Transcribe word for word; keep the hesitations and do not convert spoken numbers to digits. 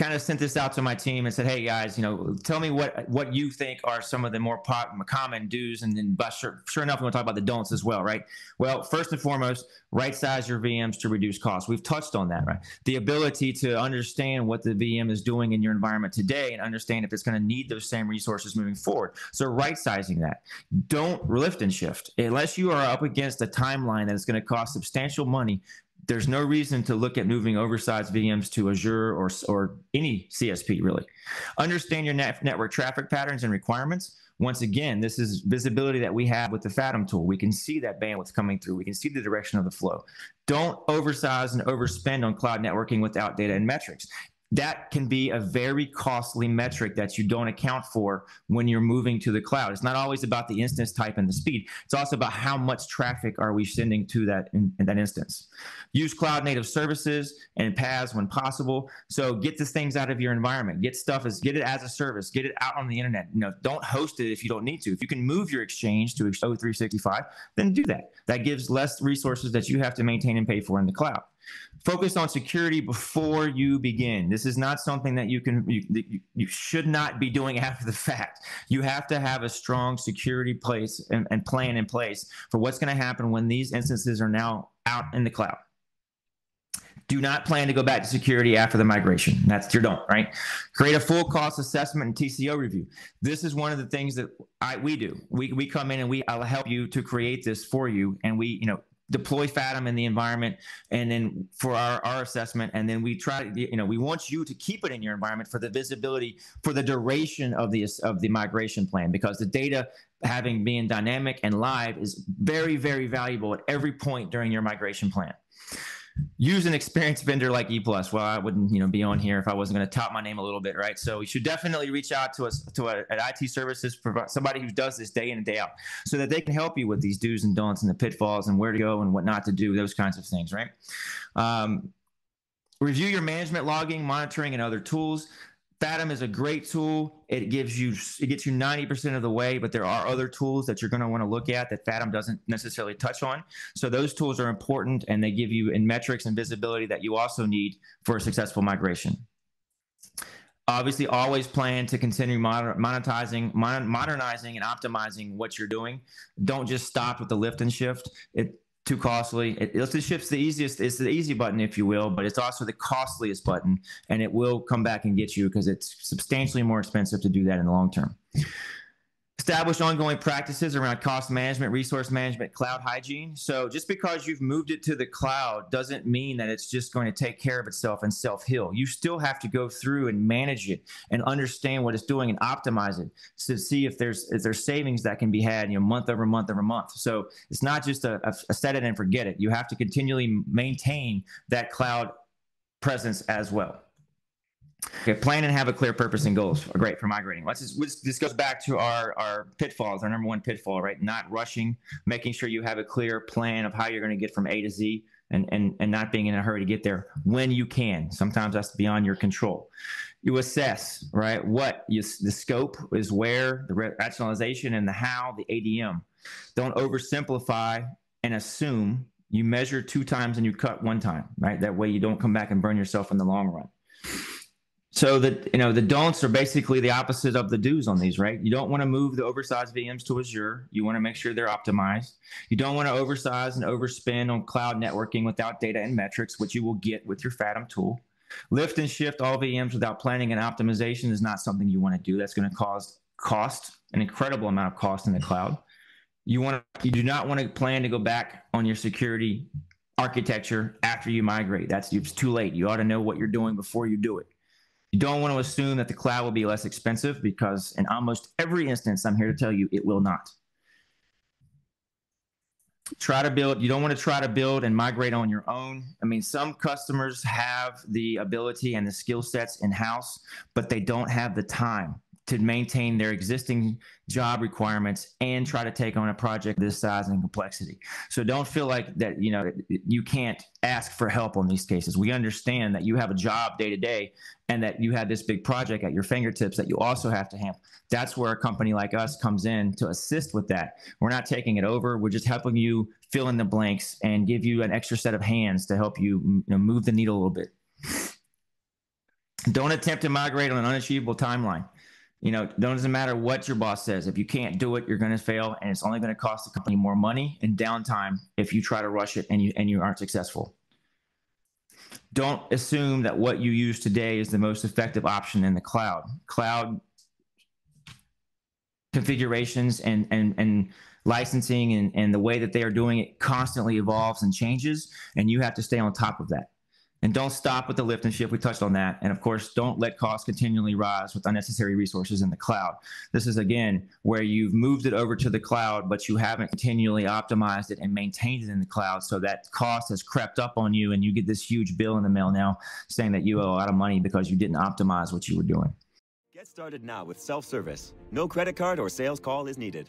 kind of sent this out to my team and said, hey guys, you know, tell me what what you think are some of the more common do's, and then but sure, sure enough, we're going to talk about the don'ts as well, right? Well, first and foremost, right size your V Ms to reduce costs. We've touched on that, right? The ability to understand what the V M is doing in your environment today and understand if it's going to need those same resources moving forward. So right sizing that. Don't lift and shift. Unless you are up against a timeline that is going to cost substantial money, there's no reason to look at moving oversized V Ms to Azure or, or any C S P, really. Understand your net, network traffic patterns and requirements. Once again, this is visibility that we have with the Faddom tool. We can see that bandwidth coming through. We can see the direction of the flow. Don't oversize and overspend on cloud networking without data and metrics. That can be a very costly metric that you don't account for when you're moving to the cloud. It's not always about the instance type and the speed. It's also about how much traffic are we sending to that in, in that instance. Use cloud native services and PaaS when possible. So get these things out of your environment. Get stuff as get it as a service. Get it out on the internet. You know, don't host it if you don't need to. If you can move your Exchange to O three sixty-five, then do that. That gives less resources that you have to maintain and pay for in the cloud. Focus on security before you begin. This is not something that you can, you, you, you should not be doing after the fact. You have to have a strong security place and, and plan in place for what's going to happen when these instances are now out in the cloud. Do not plan to go back to security after the migration. That's your don't, right? Create a full cost assessment and T C O review. This is one of the things that I, we do. We, we come in and we, I'll help you to create this for you. And we, you know, deploy Faddom in the environment, and then for our, our assessment, and then we try to, you know, we want you to keep it in your environment for the visibility, for the duration of the, of the migration plan, because the data having being dynamic and live is very, very valuable at every point during your migration plan. Use an experienced vendor like ePlus. Well, I wouldn't, you know, be on here if I wasn't going to tout my name a little bit, right? So you should definitely reach out to us to an I T services provider, somebody who does this day in and day out, so that they can help you with these do's and don'ts and the pitfalls and where to go and what not to do, those kinds of things, right? Um, review your management logging, monitoring, and other tools. Faddom is a great tool. It gives you, it gets you ninety percent of the way, but there are other tools that you're going to want to look at that Faddom doesn't necessarily touch on. So those tools are important, and they give you in metrics and visibility that you also need for a successful migration. Obviously, always plan to continue moder monetizing, mon modernizing, and optimizing what you're doing. Don't just stop with the lift and shift. It too costly. It, it shifts the easiest, it's the easy button, if you will, but it's also the costliest button, and it will come back and get you because it's substantially more expensive to do that in the long term. Establish ongoing practices around cost management, resource management, cloud hygiene. So just because you've moved it to the cloud doesn't mean that it's just going to take care of itself and self-heal. You still have to go through and manage it and understand what it's doing and optimize it to see if there's if there's savings that can be had, you know, month over month over month. So it's not just a, a set it and forget it. You have to continually maintain that cloud presence as well. Okay, plan and have a clear purpose and goals. Are great for migrating. Let's just, this goes back to our, our pitfalls, our number one pitfall, right? Not rushing, making sure you have a clear plan of how you're going to get from A to Z, and, and, and not being in a hurry to get there when you can. Sometimes that's beyond your control. You assess, right? What you, the scope is where, the rationalization and the how, the A D M. Don't oversimplify and assume. You measure two times and you cut one time, right? That way you don't come back and burn yourself in the long run. So that, you know, the don'ts are basically the opposite of the do's on these, right? You don't want to move the oversized V Ms to Azure. You want to make sure they're optimized. You don't want to oversize and overspend on cloud networking without data and metrics, which you will get with your Faddom tool. Lift and shift all V Ms without planning and optimization is not something you want to do. That's going to cause cost, an incredible amount of cost in the cloud. You want to, you do not want to plan to go back on your security architecture after you migrate. That's, it's too late. You ought to know what you're doing before you do it. You don't want to assume that the cloud will be less expensive, because in almost every instance, I'm here to tell you, it will not. Try to build, you don't want to try to build and migrate on your own. I mean, some customers have the ability and the skill sets in-house, but they don't have the time to maintain their existing job requirements and try to take on a project this size and complexity. So don't feel like that, you know, you can't ask for help on these cases. We understand that you have a job day to day and that you have this big project at your fingertips that you also have to handle. That's where a company like us comes in to assist with that. We're not taking it over. We're just helping you fill in the blanks and give you an extra set of hands to help you, you know, move the needle a little bit. Don't attempt to migrate on an unachievable timeline. You know, it doesn't matter what your boss says. If you can't do it, you're going to fail, and it's only going to cost the company more money and downtime if you try to rush it and you and you aren't successful. Don't assume that what you use today is the most effective option in the cloud. Cloud configurations and and and licensing and and the way that they are doing it constantly evolves and changes, and you have to stay on top of that. And don't stop with the lift and shift. We touched on that. And of course, don't let costs continually rise with unnecessary resources in the cloud. This is, again, where you've moved it over to the cloud, but you haven't continually optimized it and maintained it in the cloud. So that cost has crept up on you, and you get this huge bill in the mail now saying that you owe a lot of money because you didn't optimize what you were doing. Get started now with self-service. No credit card or sales call is needed.